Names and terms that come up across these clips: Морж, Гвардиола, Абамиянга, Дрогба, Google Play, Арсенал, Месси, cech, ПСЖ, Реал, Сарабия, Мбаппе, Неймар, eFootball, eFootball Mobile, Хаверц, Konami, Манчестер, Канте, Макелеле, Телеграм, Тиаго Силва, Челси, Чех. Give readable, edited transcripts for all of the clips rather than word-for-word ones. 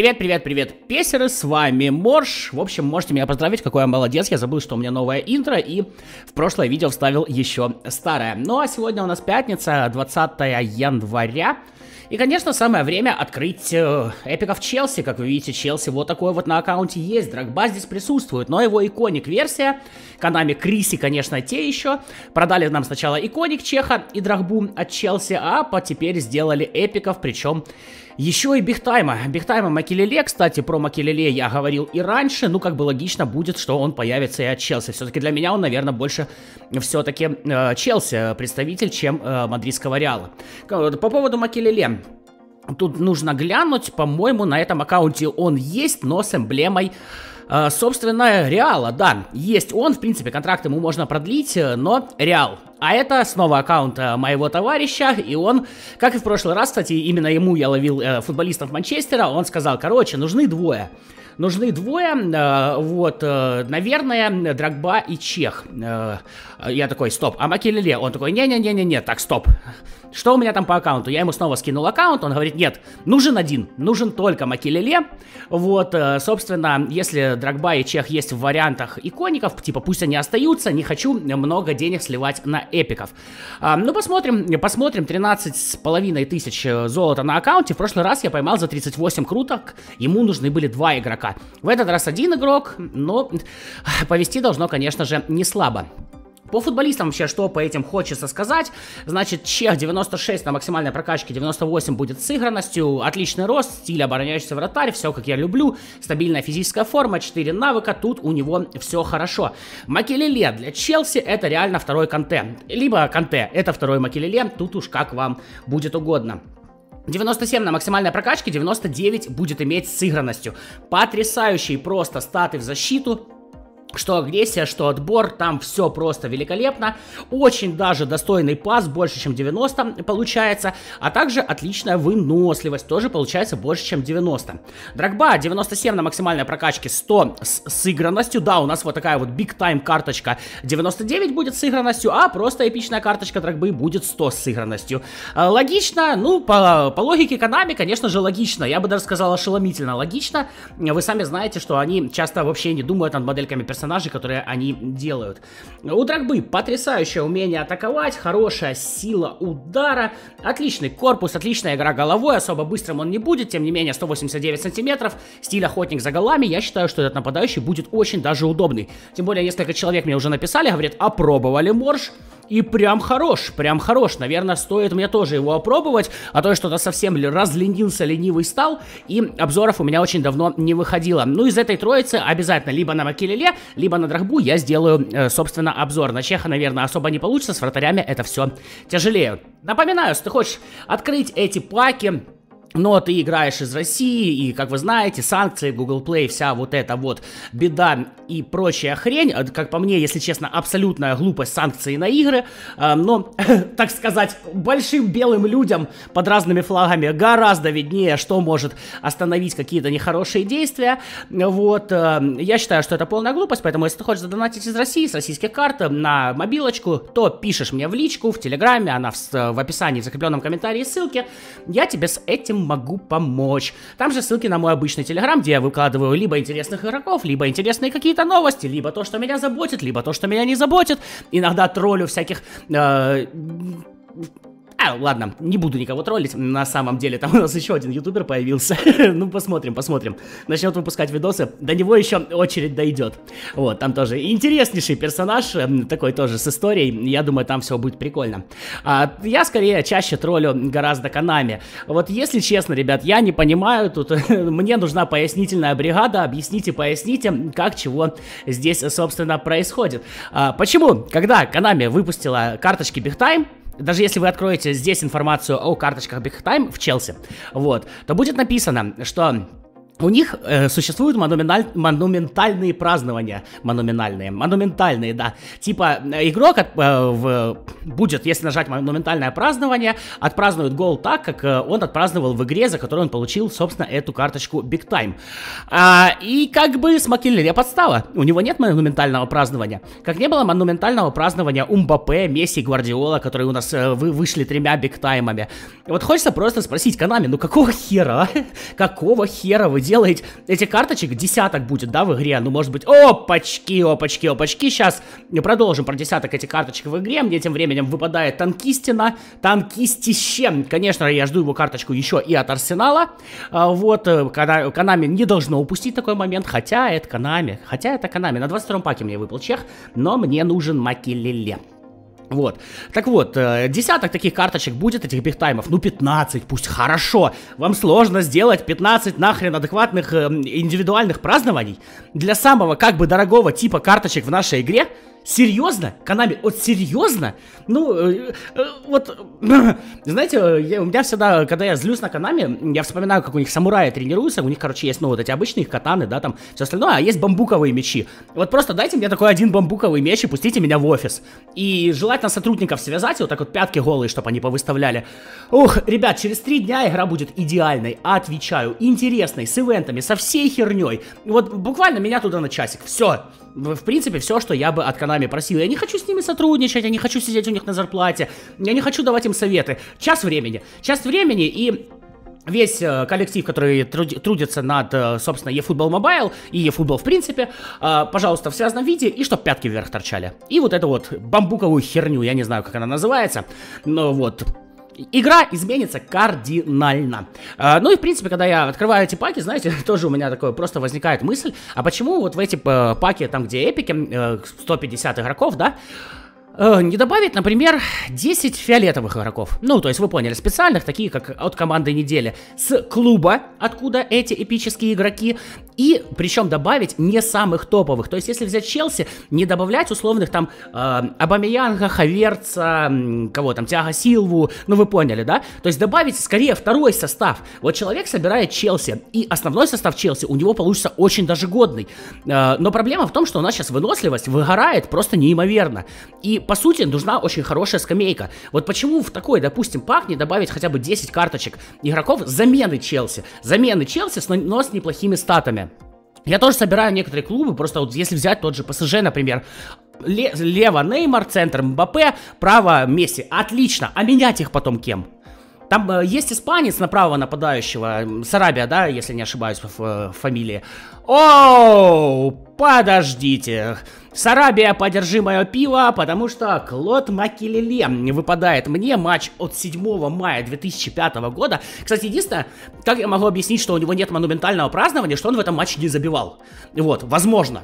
Привет-привет-привет, песеры, с вами Морж. В общем, можете меня поздравить, какой я молодец. Я забыл, что у меня новое интро, и в прошлое видео вставил еще старое. Ну а сегодня у нас пятница, 20 января. И, конечно, самое время открыть эпиков Челси. Как вы видите, Челси вот такой вот на аккаунте есть. Дрогба здесь присутствует, но его иконик-версия. Konami Криси, конечно, те еще. Продали нам сначала иконик Чеха и Дрогбу от Челси, а теперь сделали эпиков, причем еще и бигтайма. Бигтайма Макелеле, кстати, про Макелеле я говорил и раньше. Ну, как бы логично будет, что он появится и от Челси. Все-таки для меня он, наверное, больше все-таки Челси представитель, чем мадридского Реала. По поводу Макелеле. Тут нужно глянуть, по-моему, на этом аккаунте он есть, но с эмблемой, собственно, Реала, да, есть он, в принципе, контракт ему можно продлить, но Реал. А это снова аккаунт моего товарища, и он, как и в прошлый раз, кстати, именно ему я ловил футболистов Манчестера, он сказал, короче, нужны двое, вот, наверное, Дрогба и Чех. Я такой, стоп, а Макелеле? Он такой, не-не-не-не, так, стоп. Что у меня там по аккаунту? Я ему снова скинул аккаунт, он говорит, нет, нужен только Макелеле. Вот, собственно, если Дрогба и Чех есть в вариантах икоников, типа, пусть они остаются, не хочу много денег сливать на эпиков. Ну, посмотрим, 13,5 тысяч золота на аккаунте. В прошлый раз я поймал за 38 круток, ему нужны были 2 игрока. В этот раз 1 игрок, но повести должно, конечно же, не слабо. По футболистам вообще, что по этим хочется сказать. Значит, Чех 96 на максимальной прокачке, 98 будет сыгранностью. Отличный рост, стиль обороняющийся вратарь, все как я люблю. Стабильная физическая форма, 4 навыка, тут у него все хорошо. Макелеле для Челси это реально второй Канте. Либо Канте это второй Макелеле, тут уж как вам будет угодно. 97 на максимальной прокачке, 99 будет иметь сыгранностью. Потрясающие просто статы в защиту. Что агрессия, что отбор, там все просто великолепно. Очень даже достойный пас, больше чем 90 получается. А также отличная выносливость, тоже получается больше чем 90. Дрогба 97 на максимальной прокачке, 100 с сыгранностью. Да, у нас вот такая вот биг-тайм карточка 99 будет с сыгранностью, а просто эпичная карточка Дрогбы будет 100 с сыгранностью. Логично, ну по логике Konami, конечно же, логично. Я бы даже сказал, ошеломительно логично. Вы сами знаете, что они часто вообще не думают над модельками персонажей, которые они делают. У Дрогбы потрясающее умение атаковать, хорошая сила удара, отличный корпус, отличная игра головой, особо быстрым он не будет, тем не менее 189 сантиметров, стиль охотник за голами, я считаю, что этот нападающий будет очень даже удобный. Тем более, несколько человек мне уже написали, говорят, опробовали Морж, и прям хорош, наверное, стоит мне тоже его опробовать, а то что-то совсем разленился, ленивый стал, и обзоров у меня очень давно не выходило. Ну, из этой троицы обязательно либо на Макелеле, либо на Дрогбу я сделаю, собственно, обзор. На Чеха, наверное, особо не получится, с вратарями это все тяжелее. Напоминаю, если ты хочешь открыть эти паки, но ты играешь из России, и, как вы знаете, санкции, Google Play, вся вот эта вот беда и прочая хрень. Как по мне, если честно, абсолютная глупость санкций на игры. Но, так сказать, большим белым людям под разными флагами гораздо виднее, что может остановить какие-то нехорошие действия. Вот, я считаю, что это полная глупость, поэтому, если ты хочешь задонатить из России, с российских карт на мобилочку, то пишешь мне в личку, в Телеграме, она в описании, в закрепленном комментарии ссылки. Я тебе с этим могу помочь. Там же ссылки на мой обычный Телеграм, где я выкладываю либо интересных игроков, либо интересные какие-то новости, либо то, что меня заботит, либо то, что меня не заботит. Иногда троллю всяких... ладно, не буду никого троллить, на самом деле, там у нас еще один ютубер появился, ну посмотрим, начнет выпускать видосы, до него еще очередь дойдет, вот, там тоже интереснейший персонаж, такой тоже с историей, я думаю, там все будет прикольно. Я скорее чаще троллю гораздо Konami, вот если честно, ребят, я не понимаю, тут мне нужна пояснительная бригада, поясните, как чего здесь, собственно, происходит. Почему, когда Konami выпустила карточки Big Time, даже если вы откроете здесь информацию о карточках Big Time в Челси, вот, то будет написано, что у них существуют монументальные празднования. Монументальные, да. Типа, игрок будет, если нажать монументальное празднование, отпразднует гол так, как он отпраздновал в игре, за которую он получил, собственно, эту карточку Big Time. И как бы с Макелеле подстава. У него нет монументального празднования. Как не было монументального празднования у Мбаппе, Месси, Гвардиола, которые у нас вышли 3 бигтаймами. Вот хочется просто спросить Konami, ну какого хера, а? Какого хера вы делаете? делаете эти карточек, десяток будет, да, в игре. Ну, может быть, опачки, опачки, опачки. Сейчас продолжим про десяток этих карточек в игре. Мне тем временем выпадает Танкистина. Танкистище. Конечно, я жду его карточку еще и от Арсенала. Вот, Konami не должно упустить такой момент. Хотя это Konami. На 22-м паке мне выпал Чех. Но мне нужен Макелеле. Вот, так вот, десяток таких карточек будет, этих бигтаймов, ну 15, пусть, хорошо, вам сложно сделать 15 нахрен адекватных индивидуальных празднований для самого как бы дорогого типа карточек в нашей игре? Серьезно? Konami, вот серьезно? Ну, вот, знаете, у меня всегда, когда я злюсь на Konami, я вспоминаю, как у них самураи тренируются, у них, короче, есть, ну, вот эти обычные катаны, да, там, все остальное, а есть бамбуковые мечи. Вот просто дайте мне такой один бамбуковый меч и пустите меня в офис. И желательно сотрудников связать, вот так вот пятки голые, чтобы они повыставляли. Ух, ребят, через 3 дня игра будет идеальной, отвечаю, интересной, с ивентами, со всей херней. Вот буквально меня туда на часик, все. В принципе, все, что я бы от Konami просил. Я не хочу с ними сотрудничать, я не хочу сидеть у них на зарплате, я не хочу давать им советы. Час времени и... Весь коллектив, который трудится над, собственно, eFootball Mobile и eFootball в принципе, пожалуйста, в связанном виде, и чтоб пятки вверх торчали. И вот эту вот бамбуковую херню, я не знаю, как она называется, но вот... Игра изменится кардинально. Ну и в принципе, когда я открываю эти паки, знаете, тоже у меня такое просто возникает мысль, а почему вот в эти паки, там где эпики, 150 игроков, да, не добавить, например, 10 фиолетовых игроков. Ну, то есть вы поняли, специальных, такие как от команды недели, с клуба, откуда эти эпические игроки. И причем добавить не самых топовых. То есть если взять Челси, не добавлять условных там Абамиянга, Хаверца, кого там, Тиаго Силву. Ну, вы поняли, да? То есть добавить скорее второй состав. Вот человек собирает Челси, и основной состав Челси у него получится очень даже годный. Но проблема в том, что у нас сейчас выносливость выгорает просто неимоверно. И по сути, нужна очень хорошая скамейка. Вот почему в такой, допустим, пак не добавить хотя бы 10 карточек игроков замены Челси. Замены Челси, но с неплохими статами. Я тоже собираю некоторые клубы, просто вот если взять тот же ПСЖ, например... Лево Неймар, центр Мбаппе, право Месси. Отлично, а менять их потом кем? Там есть испанец на правого нападающего, Сарабия, да, если не ошибаюсь, в фамилии. Оу, подождите. Сарабия, подержи мое пиво, потому что Клод Макелеле выпадает мне, матч от 7 мая 2005 года. Кстати, единственное, как я могу объяснить, что у него нет монументального празднования, что он в этом матче не забивал. Вот, возможно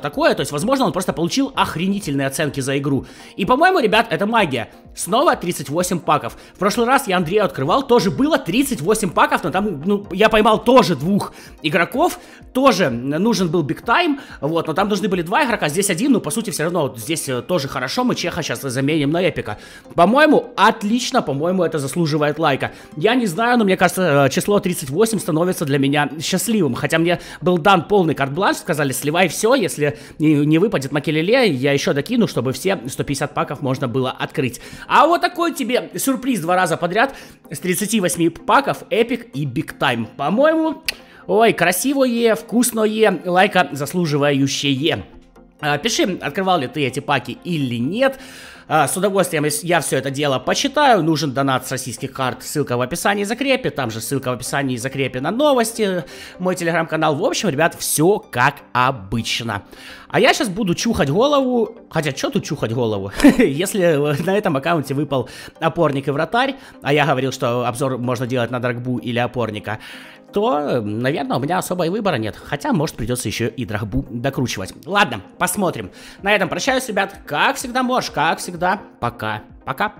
такое, то есть, возможно, он просто получил охренительные оценки за игру. И, по-моему, ребят, это магия. Снова 38 паков. В прошлый раз я Андрею открывал, тоже было 38 паков, но там, ну, я поймал тоже 2 игроков, тоже нужен был бигтайм, вот, но там нужны были 2 игрока, здесь 1, ну, по сути, все равно, вот здесь тоже хорошо, мы Чеха сейчас заменим на эпика. По-моему, отлично, по-моему, это заслуживает лайка. Я не знаю, но мне кажется, число 38 становится для меня счастливым, хотя мне был дан полный карт-бланш, сказали, сливай все, если не выпадет Макелеле, я еще докину, чтобы все 150 паков можно было открыть. А вот такой тебе сюрприз 2 раза подряд, с 38 паков, эпик и бигтайм, по-моему... Ой, красивое, вкусное, лайка заслуживающее. Пиши, открывал ли ты эти паки или нет. С удовольствием я все это дело почитаю. Нужен донат с российских карт, ссылка в описании и закрепе. Там же ссылка в описании и закрепе на новости. Мой телеграм-канал. В общем, ребят, все как обычно. А я сейчас буду чухать голову. Хотя, что тут чухать голову? Если на этом аккаунте выпал опорник и вратарь, а я говорил, что обзор можно делать на Дрогбу или опорника, то, наверное, у меня особо и выбора нет. Хотя, может, придется еще и Дрогбу докручивать. Ладно, посмотрим. На этом прощаюсь, ребят. Как всегда, Морж, как всегда. Пока. Пока.